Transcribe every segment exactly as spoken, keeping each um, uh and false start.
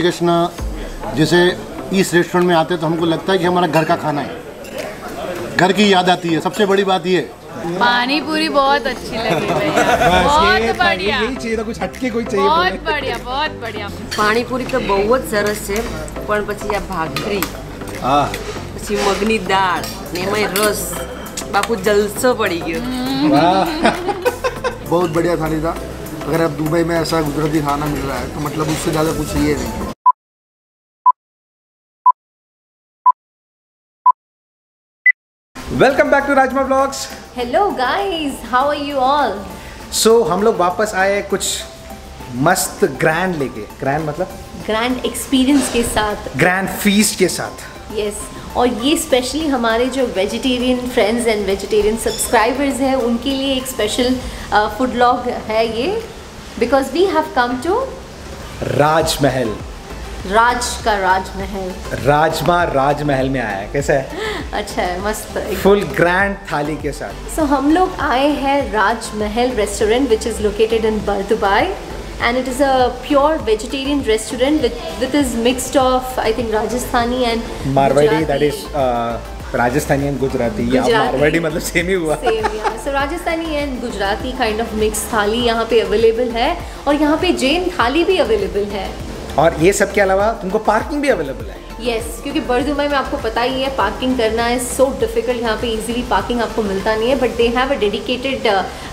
कृष्णा जैसे इस रेस्टोरेंट में आते हैं तो हमको लगता है कि हमारा घर का खाना है, घर की याद आती है। सबसे बड़ी बात ये पानी पूरी बहुत अच्छी लगी, बहुत बढ़िया, कुछ हटके कोई चाहिए, बहुत बढ़िया बहुत बढ़िया। पानी पूरी तो बहुत सरस है, पण પછી આ ભાખરી, હા પછી મગની દાળ ને એમાં રસ, બાપુ જલસો પડી ગયો। વાહ, बहुत बढ़िया थाली था। अगर आप दुबई में ऐसा गुजराती खाना मिल रहा है तो मतलब उससे ज़्यादा कुछ ये नहीं है। Welcome back to Rajma vlogs. Hello guys, how are you all? So हम लोग वापस आए कुछ मस्त ग्रैंड लेके, ग्रैंड मतलब ग्रैंड एक्सपीरियंस के साथ, ग्रैंड फीस्ट के साथ। Yes yes. और ये स्पेशली हमारे जो vegetarian friends and vegetarian subscribers हैं उनके लिए एक स्पेशल फूड व्लॉग है ये, because we have come to Rajmahal, Raj का राजमहल, राजमा राजमहल में आया है। कैसा है? अच्छा है, मस्त, फुल ग्रैंड थाली के साथ। सो so, हम लोग आए हैं Rajmahal restaurant which is located in Dubai and it is a pure vegetarian restaurant with with is mixed of I think Rajasthani and Marwadi, that is uh, Rajasthani and Gujarati, या Marwadi मतलब same ही हुआ, same yeah. So Rajasthani and Gujarati kind of mixed थाली यहाँ पे available है और यहाँ पे जैन थाली भी available है और ये सब के अलावा तुमको parking भी available है। Yes, क्योंकि बर्दुबई में आपको पता ही है पार्किंग करना इज सो डिफिकल्ट, यहाँ पे इजीली पार्किंग आपको मिलता नहीं है, but they have a dedicated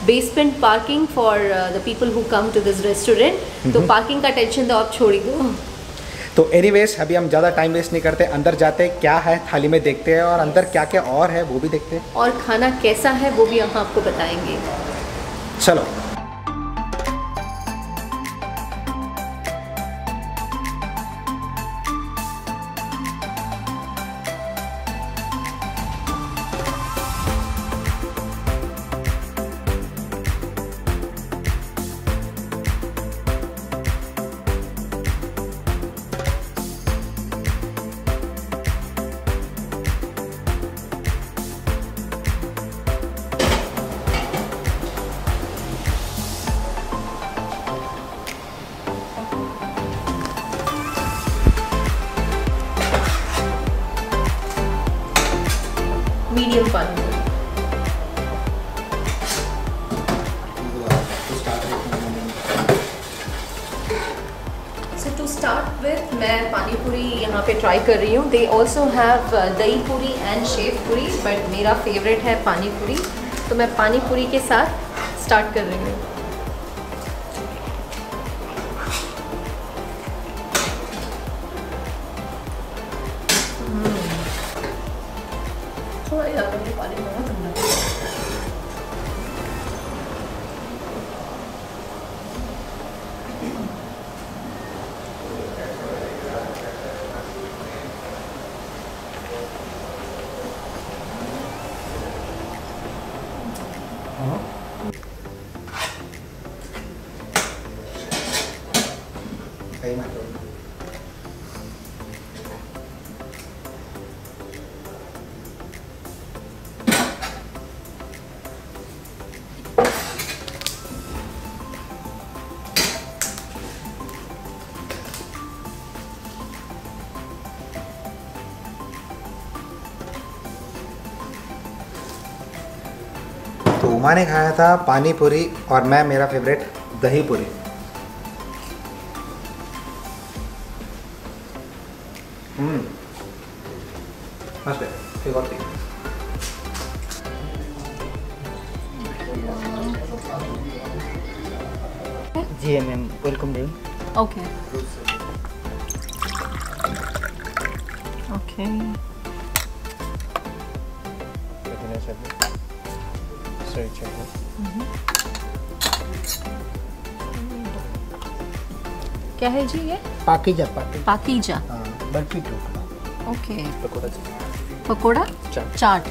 basement parking for the people who come to this restaurant. तो पार्किंग का टेंशन तो आप छोड़ ही दो। तो एनीवेज अभी हम ज़्यादा टाइम वेस्ट नहीं करते, अंदर जाते हैं, क्या है थाली में देखते हैं और अंदर क्या क्या और है वो भी देखते हैं और खाना कैसा है वो भी हम आपको बताएंगे। चलो मीडियम पानी सो टू स्टार्ट विथ मैं पानी पूरी यहाँ पे ट्राई कर रही हूँ। They also have dahi puri and sev puri, but मेरा फेवरेट है पानी पूरी, तो मैं पानी पूरी के साथ स्टार्ट कर रही हूँ। मैंने खाया था पानी पूरी और मैं मेरा फेवरेट दही पूरी। हम्म, एक और थी। जी मैम, वेलकम जी। ओके ओके, क्या है जी ये? पाकीजा, पाकीजा, बर्फी टोकरा, ओके, पकोड़ा, पकोड़ा चाट।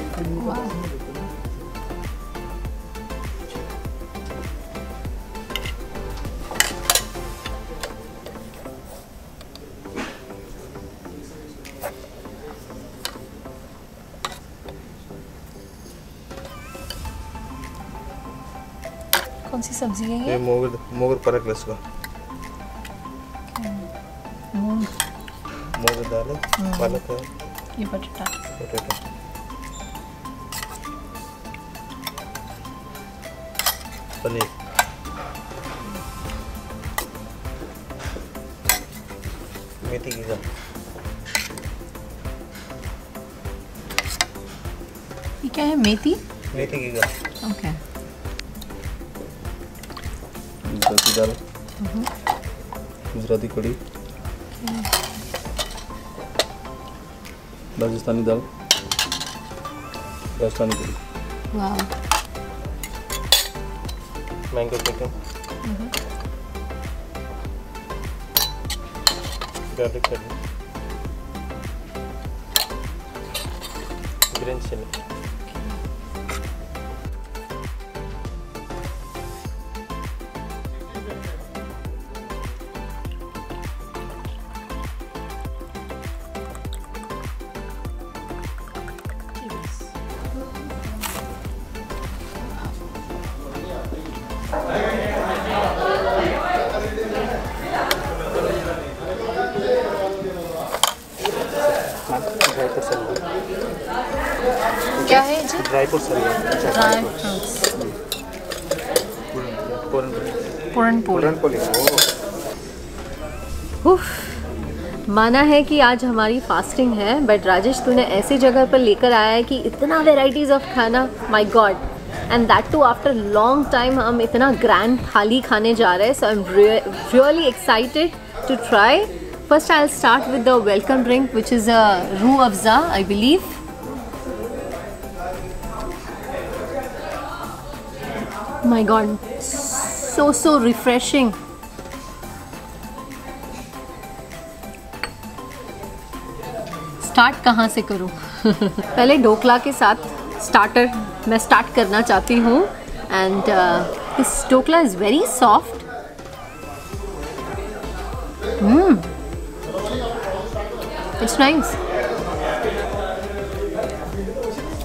कौन सी सब्जी है ये? मोगर, मोगर पालक लसुन, मूंग मूंग दाल है, पालक है, ये बटाटा बटाटा पनीर। मेथी की दाल ये क्या है? मेथी मेथी की दाल। ओके गुजराती दाल, गुजराती कड़ी, राजस्थानी दाल, राजस्थानी कड़ी, mango chicken, garlic chutney, green chilli. क्या है जी? Dry fruit salad. Dry fruits puran poli. माना है कि आज हमारी फास्टिंग है, बट राजेश तूने ऐसी जगह पर लेकर आया है कि इतना वेराइटीज़ ऑफ खाना, my God, and that too after long time हम इतना ग्रैंड थाली खाने जा रहे हैं। So I am really excited to try. First, I'll start with the welcome drink, which is a roux Afza, I believe. My God, so so refreshing. Start कहाँ से करूँ? पहले ढोकला के साथ starter मैं start करना चाहती हूँ, and uh, this dhokla is very soft. Hmm. It's nice,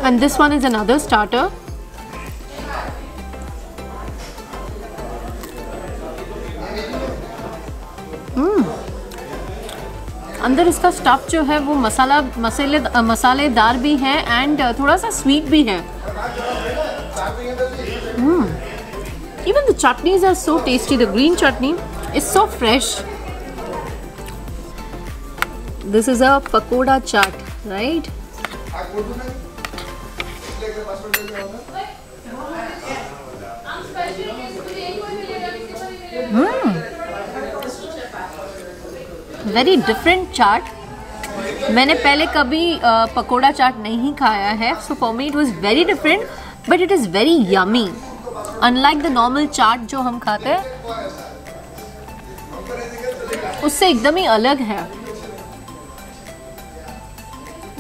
and this one is another starter. Hmm. अंदर इसका स्टफ जो है वो मसाला मसाले मसालेदार भी है एंड थोड़ा सा स्वीट भी है. Hmm. Even the chutneys are so tasty. The green chutney is so fresh. This is a pakoda chaat, right? Hmm. Very different chaat. मैंने पहले कभी पकोड़ा चाट नहीं खाया है, so for me it was very different, but it is very yummy. Unlike the normal chaat जो हम खाते हैं, उससे एकदम ही अलग है.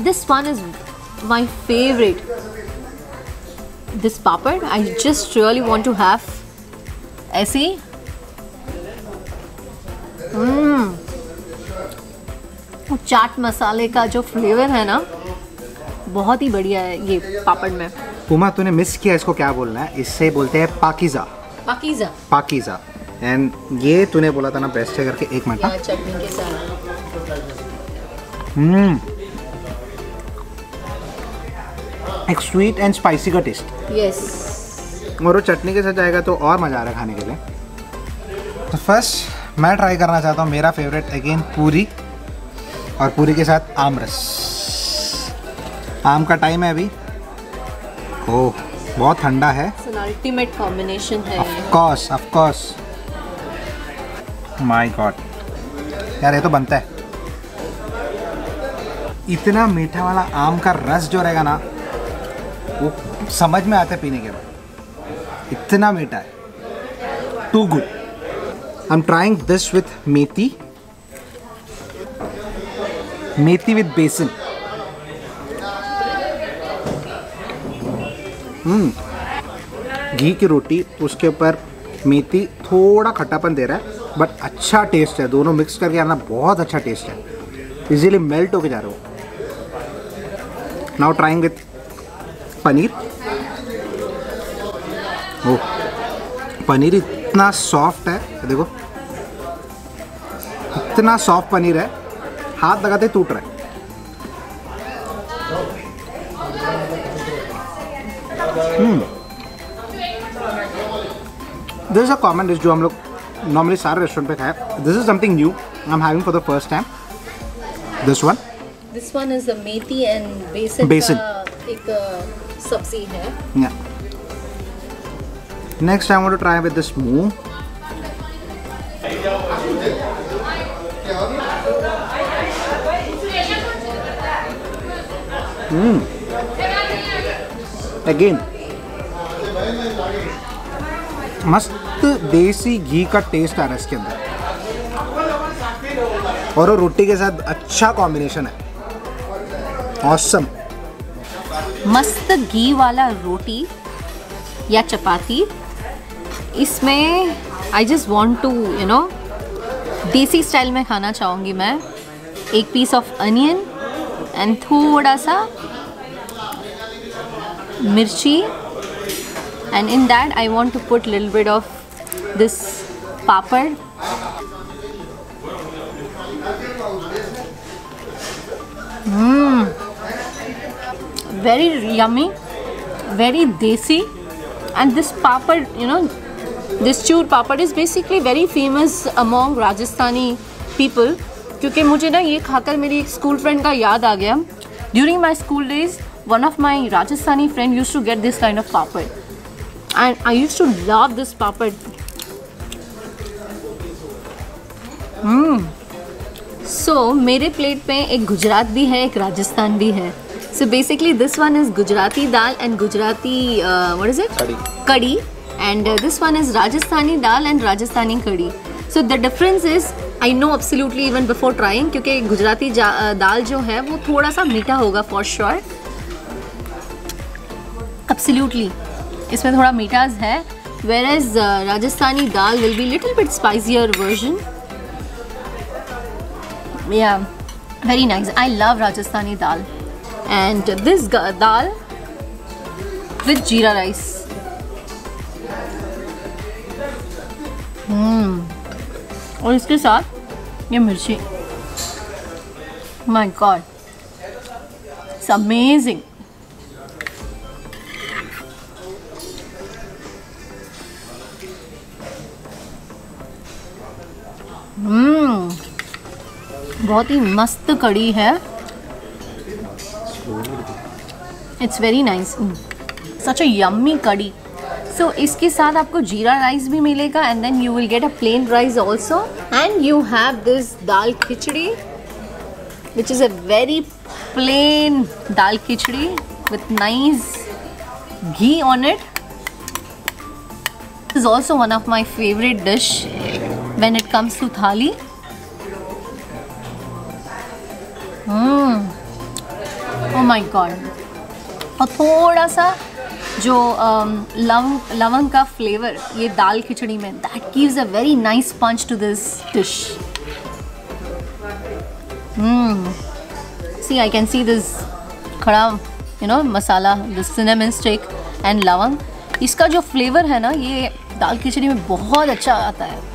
This one is my favorite. This papad, I just really want to have. ऐसी. Hmm. वो चाट मसाले का जो फ्लेवर है ना, बहुत ही बढ़िया है ये पापड़ में. पुमा तूने मिस किया, इसको क्या बोलना है? इससे बोलते हैं पाकीज़ा. पाकीज़ा. पाकीज़ा. And ये तूने बोला था ना बेस्ट है करके, एक मिनट. चटनी के साथ. Hmm. एक स्वीट एंड स्पाइसी का टेस्ट. Yes yes. और वो चटनी के साथ जाएगा तो और मज़ा आ रहा है खाने के लिए. तो फर्स्ट मैं ट्राई करना चाहता हूँ मेरा फेवरेट अगेन पूरी, और पूरी के साथ आम रस. आम का टाइम है अभी. ओह बहुत ठंडा है. अल्टीमेट कॉम्बिनेशन है. Of course of course. My God यार ये तो बनता है. इतना मीठा वाला आम का रस जो रहेगा ना, वो समझ में आता है पीने के बाद. इतना मीठा है. Too good. I am trying this with methi. Methi with besan. Hmm. घी की रोटी, उसके ऊपर मेथी. थोड़ा खट्टापन दे रहा है बट अच्छा टेस्ट है. दोनों मिक्स करके आना बहुत अच्छा टेस्ट है. इजीली मेल्ट होके जा रहे हो. Now trying with paneer. ओ पनीर इतना सॉफ्ट है, देखो इतना सॉफ्ट पनीर है. हाथ लगाते टूट रहा है। This is a common dish जो हम लोग नॉर्मली सारे रेस्टोरेंट पे खाए। This is something new I am having for the first time. This one this one is methi and besan का एक सब्जी है। Next I want to try with this moong. Again मस्त देसी घी का टेस्ट आ रहा है इसके अंदर और वो रोटी के साथ अच्छा कॉम्बिनेशन है। ऑसम मस्त घी वाला रोटी या चपाती, इसमें I just want to you know desi style में खाना चाहूँगी मैं। एक पीस ऑफ अनियन एंड थोड़ा सा मिर्ची and in that I want to put little bit of this papad. Hmm, very yummy, very desi, and this papad, you know, this chur papad is basically very famous among Rajasthani people. क्योंकि मुझे ना ये खाकर मेरी एक school friend का याद आ गया। During my school days, one of my Rajasthani friend used to get this kind of papad. And I used to love this papad. Hmm. So मेरे प्लेट पे एक गुजरात भी है, एक राजस्थान भी है। So basically this one is Gujarati dal and Gujarati uh, what is it? Kadi. Kadi. And uh, this one is Rajasthani dal and Rajasthani kadi. So the difference is I know absolutely even before trying क्योंकि Gujarati uh, दाल जो है वो थोड़ा सा मीठा होगा for sure. Absolutely. इसमें थोड़ा मीठास है, whereas Rajasthani dal will be little bit spicier version. Yeah, very nice. I love Rajasthani dal and this dal with jeera rice. Hmm. और इसके साथ ये मिर्ची. My God, it's amazing. Hmm hmm. बहुत ही मस्त कड़ी है। It's very nice, such a yummy कड़ी। सो इसके साथ आपको जीरा राइस भी मिलेगा and then you will get a plain rice also and you have this dal khichdi which is a very plain dal khichdi with nice ghee on it. This is also one of my favourite dish when it comes to thali. Hmm. Oh my God. और थोड़ा सा जो लवंग लवंग का flavour ये दाल खिचड़ी में that gives a very nice punch to this dish. Hmm. See, I can see this खड़ा you know masala, the cinnamon stick and लवंग, इसका जो फ्लेवर है ना ये दाल खिचड़ी में बहुत अच्छा आता है।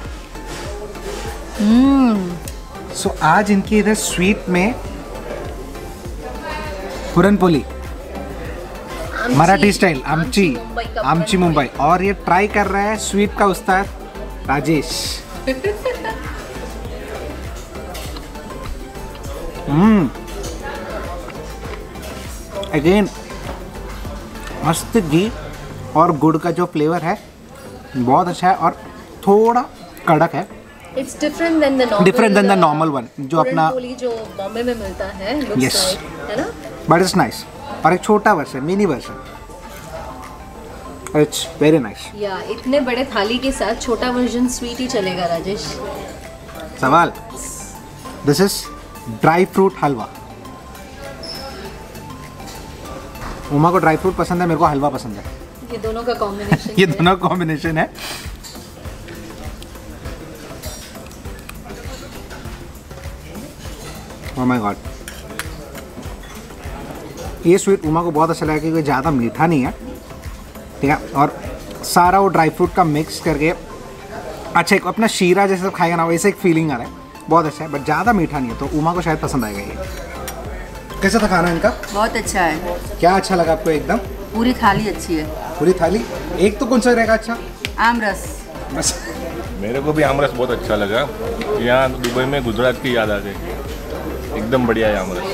हम्म। सो आज इनके इधर स्वीट में पुरनपोली मराठी स्टाइल आमची आमची मुंबई और ये ट्राई कर रहा है स्वीट का उस्ताद राजेश। हम्म। अगेन मस्त घी और गुड़ का जो फ्लेवर है बहुत अच्छा है और थोड़ा कड़क है। It's different than the normal different than the normal one जो अपना जो बॉम्बे में मिलता है, yes, है ना? But it's nice और एक छोटा version mini version, it's very nice। या इतने बड़े थाली के साथ छोटा वर्जन स्वीट ही चलेगा राजेश। सवाल, this is dry fruit halwa. Uma को ड्राई फ्रूट पसंद है, मेरे को हलवा पसंद है। ये दोनों का कॉम्बिनेशन ये दोनों कॉम्बिनेशन है। Oh my God. ये स्वीट उमा को बहुत अच्छा लगा क्योंकि ज़्यादा मीठा नहीं है, ठीक है, और सारा वो ड्राई फ्रूट का मिक्स करके अच्छा एक अपना शीरा जैसे खाएगा ना वैसे एक फीलिंग आ रहा है। बहुत अच्छा है, बट ज़्यादा मीठा नहीं है, तो उमा को शायद पसंद आएगा ये। कैसा था खाना इनका? बहुत अच्छा है। क्या अच्छा लगा आपको? एकदम पूरी थाली अच्छी है। पूरी थाली? एक तो कौन सा रहेगा अच्छा? आम रस। बस मेरे को भी आम रस बहुत अच्छा लगा। यहाँ दुबई में गुजरात की याद आ गई, एकदम बढ़िया है आम रस।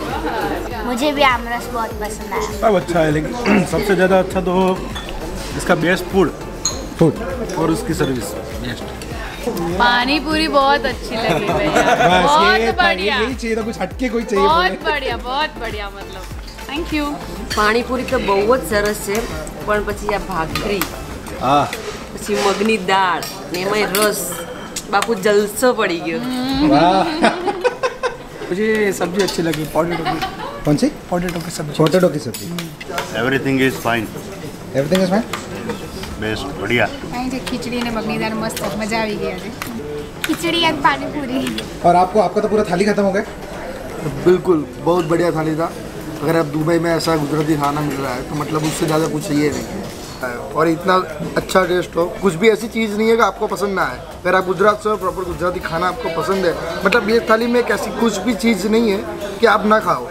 मुझे भी आम रस बहुत पसंद आया। सब अच्छा है, लेकिन सबसे ज़्यादा अच्छा तो इसका बेस्ट फूड फूड और उसकी सर्विस बेस्ट। पानी पूरी बहुत अच्छी लगी भैया, बहुत बढ़िया। यही चाहिए था, कुछ हटके कोई चाहिए। बहुत बढ़िया, बहुत बढ़िया, मतलब थैंक यू। पानी पूरी तो बहुत सरस है, पण પછી આ ભાખરી આ પછી મગની દાળ ને એમાં રસ, બાપુ જલસો પડી ગયો। વાહ। પછી सब्जी अच्छी लगी, पोटैटो। कौन सी? पोटैटो की सब्जी। पोटैटो की सब्जी। Everything is fine. Everything is fine. Best, बढ़िया। आई जे खिचड़ी ने मगनी दाल मस्त, मजा आ गई आज। खिचड़ी और पानी पूरी। और आपको आपका तो पूरा थाली खत्म हो गया? बिल्कुल, बहुत बढ़िया थाली था। अगर आप दुबई में ऐसा गुजराती खाना मिल रहा है तो मतलब उससे ज़्यादा कुछ ये नहीं है, और इतना अच्छा टेस्ट हो। कुछ भी ऐसी चीज़ नहीं है कि आपको पसंद ना आए। अगर आप गुजरात से प्रॉपर गुजराती खाना आपको पसंद है, मतलब ये थाली में कैसी कुछ भी चीज़ नहीं है कि आप ना खाओ,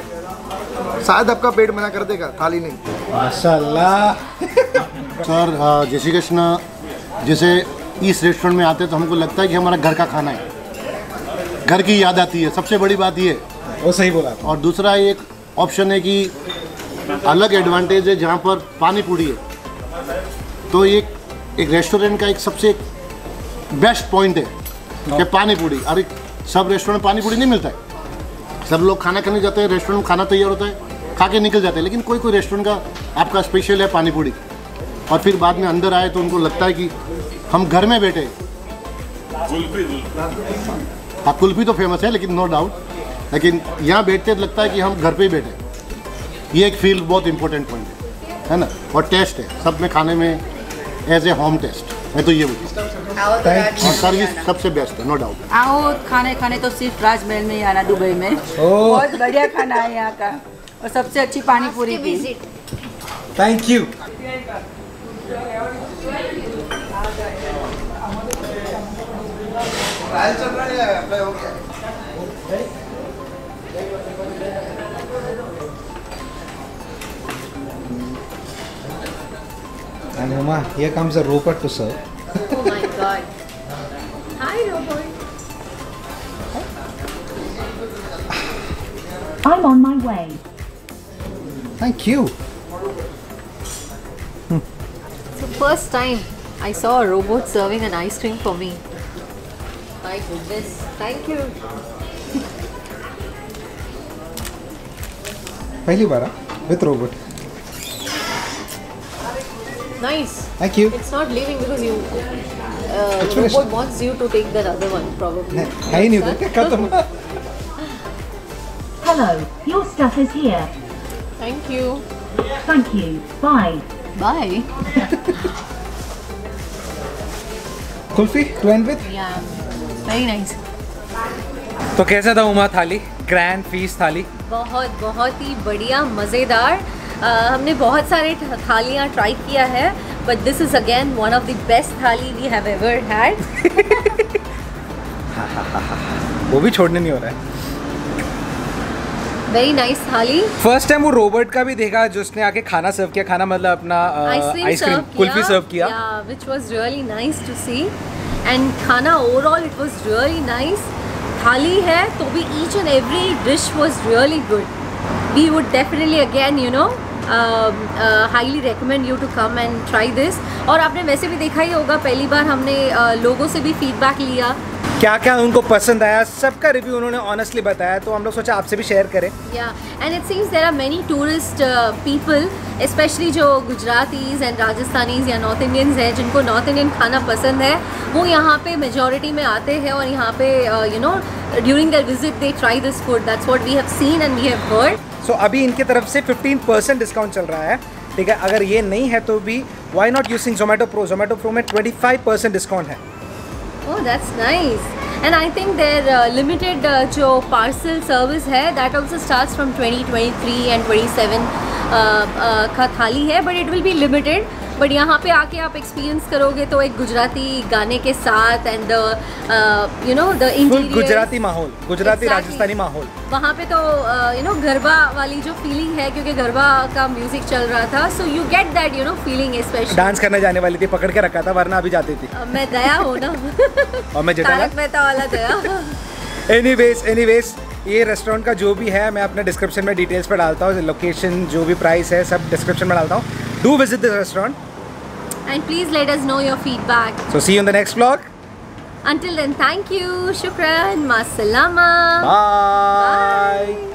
शायद आपका पेट मना कर देगा थाली नहीं। माशाल्लाह। सर जय श्री कृष्णा। जैसे इस रेस्टोरेंट में आते तो हमको लगता है कि हमारा घर का खाना है, घर की याद आती है, सबसे बड़ी बात ये। वो सही बोला। और दूसरा एक ऑप्शन है कि अलग एडवांटेज है, जहाँ पर पानी पूरी है तो एक एक रेस्टोरेंट का एक सबसे बेस्ट पॉइंट है कि पानी पूरी। अरे सब रेस्टोरेंट पानी पूरी नहीं मिलता है, सब लोग खाना खाने जाते हैं, रेस्टोरेंट में खाना तैयार होता है, खा के निकल जाते हैं, लेकिन कोई कोई रेस्टोरेंट का आपका स्पेशल है पानी पूरी। और फिर बाद में अंदर आए तो उनको लगता है कि हम घर में बैठे। हाँ, कुल्फी तो फेमस है, लेकिन नो डाउट, लेकिन यहाँ बैठते लगता है कि हम घर पे ही बैठे। ये एक फील बहुत इम्पोर्टेंट पॉइंट है, है ना। और टेस्ट है सब में, खाने में एज ए होम टेस्ट। मैं तो ये बोलूँ, और सर्विस सबसे बेस्ट है, नो डाउट। आओ खाने खाने तो सिर्फ राजमहल में ही आना, दुबई में। बहुत बढ़िया खाना है यहाँ का, और सबसे अच्छी पानी पूरी भी। Thank you. And Uma, here comes a robot to serve. Oh my God! Hi, robot. I'm on my way. Thank you. Hmm. So first time I saw a robot serving an ice cream for me. My goodness! Thank you. पहली बार with robot. Nice. Thank you. It's not leaving because you uh, robot wants you to take that other one probably. I knew that. Hello, your stuff is here. Thank you. Thank you. Bye. Bye. Kulfi, to end with? Yeah. Very nice. तो कैसा था उमा थाली? Grand fees थाली। बहुत बहुत ही बढ़िया, मज़ेदार। Uh, हमने बहुत सारे थालियाँ ट्राई किया है, but this is again one of the best thali we have ever had. वो भी छोड़ने नहीं हो रहा है। Very nice nice thali. First time वो रोबोट का भी देखा जिसने आके खाना सर्व किया, खाना मतलब अपना आइस क्रीम कुल्फी सर्व किया, which was really nice to see. And खाना overall it was really nice. Thali है तो भी each and every dish was really good. We would definitely again, you know, uh, uh, highly recommend you to come and try this. और आपने वैसे भी देखा ही होगा, पहली बार हमने uh, लोगों से भी फीडबैक लिया, क्या क्या उनको पसंद आया, सबका रिव्यू उन्होंने ऑनेस्टली बताया, तो हम लोग सोचा आपसे भी शेयर करें। Yeah, and it seems there are many tourist uh, people, especially जो गुजरातीज एंड राजस्थानीज या नॉर्थ इंडियंस हैं, जिनको नॉर्थ इंडियन खाना पसंद है, वो यहाँ पे मेजॉरिटी में आते हैं, और यहाँ पे you know during their visit they try this food. That's what we have seen and we have heard. So so, अभी इनके तरफ से पंद्रह परसेंट डिस्काउंट चल रहा है, ठीक है। अगर ये नहीं है तो भी why not using Zomato Pro। Zomato Pro में पच्चीस परसेंट डिस्काउंट है। Oh that's nice. And I think they're limited जो पार्सल सर्विस है that also starts from twenty, twenty three and twenty seven का थाली है, but it will be limited. बट यहाँ पे आके आप एक्सपीरियंस करोगे तो एक गुजराती गाने के साथ and the you know the interior Gujarati माहौल, गुजराती राजस्थानी माहौल वहाँ पे तो यू नो गरबा वाली जो फीलिंग है, क्योंकि गरबा का म्यूजिक चल रहा था, so you get that you know feeling. Special dance करने जाने वाली थी, पकड़ के रखा था वरना अभी जाती थी। uh, मैं दया हूँ ना और मैं तारक मेहता वाला दया। एनीवेज एनीवेज ये रेस्टोरेंट का जो भी है मैं अपने डिस्क्रिप्शन में डिटेल्स पर डालता हूँ, लोकेशन जो भी प्राइस है सब डिस्क्रिप्शन में डालता हूँ। Do visit this restaurant and please let us know your feedback. So see you in the next vlog. Until then, thank you, shukran, ma salama, bye. Bye.